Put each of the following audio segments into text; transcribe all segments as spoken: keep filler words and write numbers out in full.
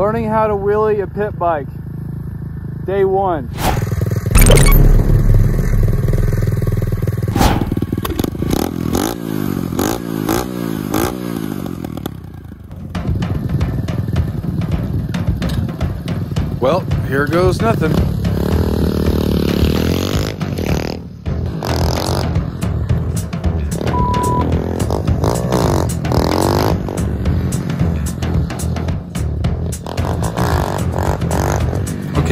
Learning how to wheelie a pit bike, day one. Well, here goes nothing.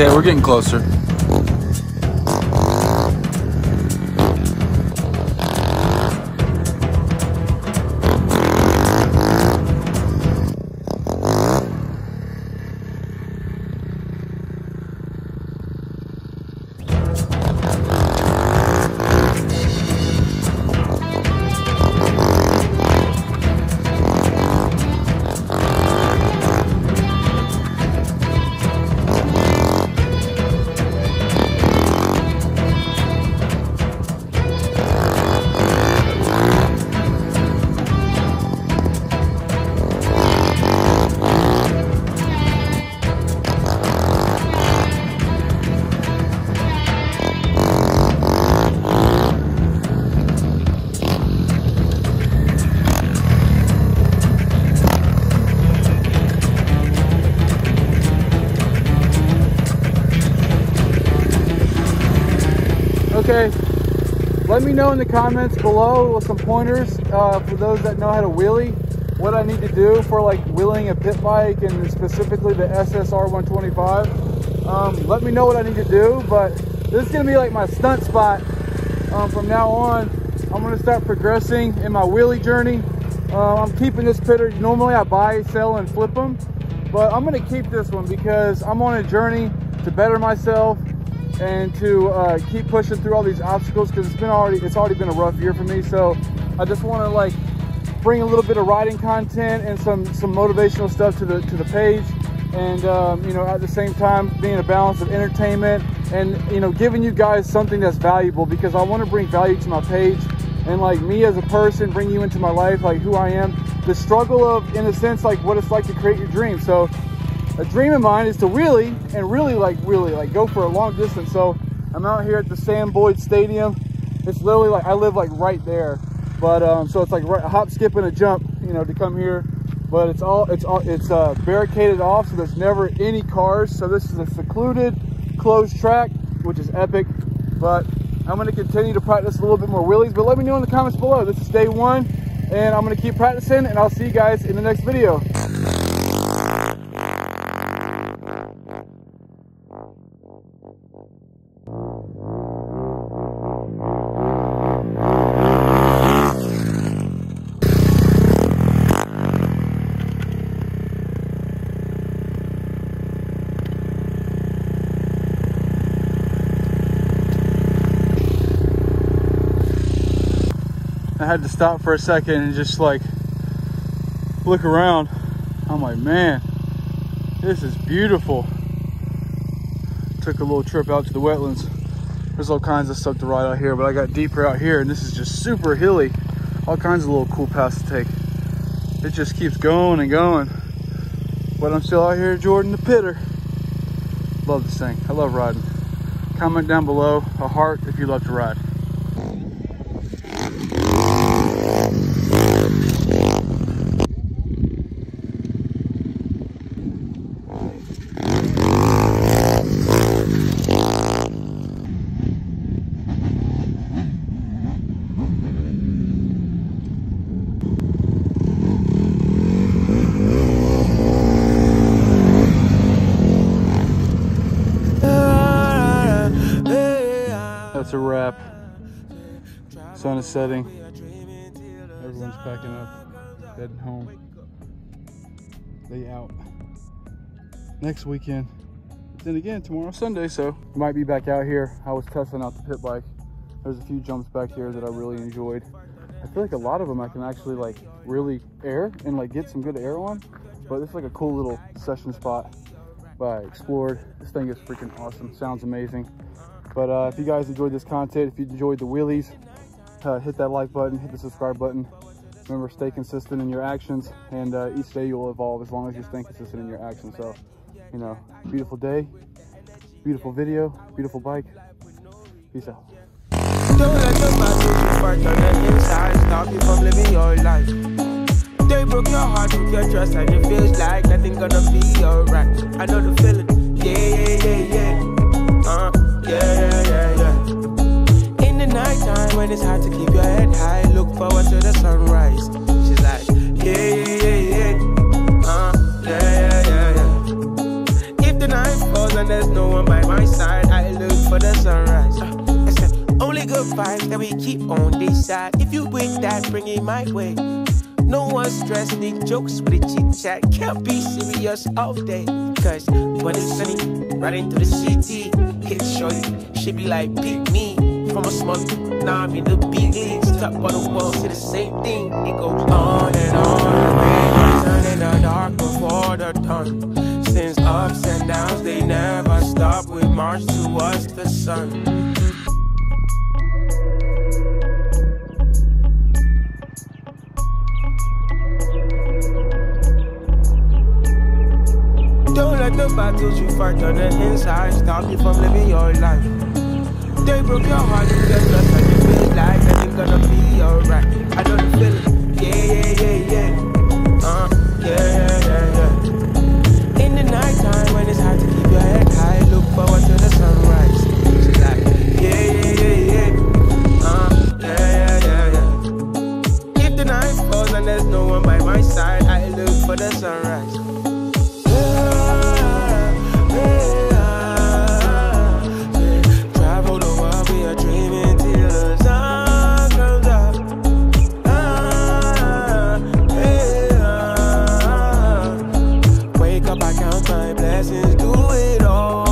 Okay, we're getting closer. Okay, let me know in the comments below with some pointers uh, for those that know how to wheelie, what I need to do for like wheeling a pit bike and specifically the S S R one twenty-five. Um, let me know what I need to do, but this is going to be like my stunt spot. Um, from now on, I'm going to start progressing in my wheelie journey. Uh, I'm keeping this pitter. Normally I buy, sell, and flip them, but I'm going to keep this one because I'm on a journey to better myself and to uh, keep pushing through all these obstacles, because it's been already it's already been a rough year for me. So I just want to like bring a little bit of riding content and some some motivational stuff to the to the page, and um, you know, at the same time being a balance of entertainment and, you know, giving you guys something that's valuable, because I want to bring value to my page and like me as a person, bring you into my life, like who I am, the struggle of, in a sense, like what it's like to create your dream. So a dream of mine is to wheelie and really like really like go for a long distance. So I'm out here at the Sam Boyd Stadium. It's literally like I live like right there, but um, so it's like right, a hop, skip, and a jump, you know, to come here. But it's all it's all it's uh, barricaded off, so there's never any cars. So this is a secluded, closed track, which is epic. But I'm going to continue to practice a little bit more wheelies. But let me know in the comments below. This is day one, and I'm going to keep practicing, and I'll see you guys in the next video. I had to stop for a second and just like look around. I'm like, man, this is beautiful. Took a little trip out to the wetlands. There's all kinds of stuff to ride out here, but I got deeper out here and this is just super hilly. All kinds of little cool paths to take. It just keeps going and going. But I'm still out here, Jordan the Pitter. Love this thing. I love riding. Comment down below a heart if you love to ride. That's a wrap. Sun is setting. Everyone's packing up, heading home. They out. Next weekend. Then again, tomorrow's Sunday, so we might be back out here. I was testing out the pit bike. There's a few jumps back here that I really enjoyed. I feel like a lot of them I can actually like really air and like get some good air on. But it's like a cool little session spot that I explored. This thing is freaking awesome. Sounds amazing. But uh, if you guys enjoyed this content, if you enjoyed the wheelies, uh, hit that like button, hit the subscribe button. Remember, stay consistent in your actions, and uh, each day you'll evolve as long as you're staying consistent in your actions. So, you know, beautiful day, beautiful video, beautiful bike. Peace out. They broke your heart with your trust, and it feels like nothing gonna be alright. I know the feeling, yeah, yeah, yeah, yeah, uh, yeah, yeah, yeah. In the night time when it's hard to keep your head high, look forward to the sunrise. She's like, yeah, yeah, yeah, yeah, uh, yeah, yeah, yeah, yeah. If the night falls and there's no one by my side, I look for the sunrise. Uh, I said, only good vibes that we keep on this side. If you with that, bring it my way. No one's stressed, need jokes with a chit-chat. Can't be serious all day, cause when it's sunny, riding through the city, hit shorty, she be like, pick me. From a small, now I'm in the big league. Stuck on the wall, see the same thing. It goes on and on, sun in the dark before the dawn. Since ups and downs, they never stop. We march towards the sun. The battles you fight on the inside stop you from living your life. They broke your heart, you get lost, and you feel like nothing gonna be alright. I know the feeling, yeah, yeah, yeah, yeah, uh, yeah, yeah, yeah, yeah. In the night time when it's hard to keep your head high, look forward to the sunrise. She's like, yeah, yeah, yeah, yeah, uh, yeah, yeah, yeah, yeah. If the night falls and there's no one by my side, I look for the sunrise. Blessings, do it all.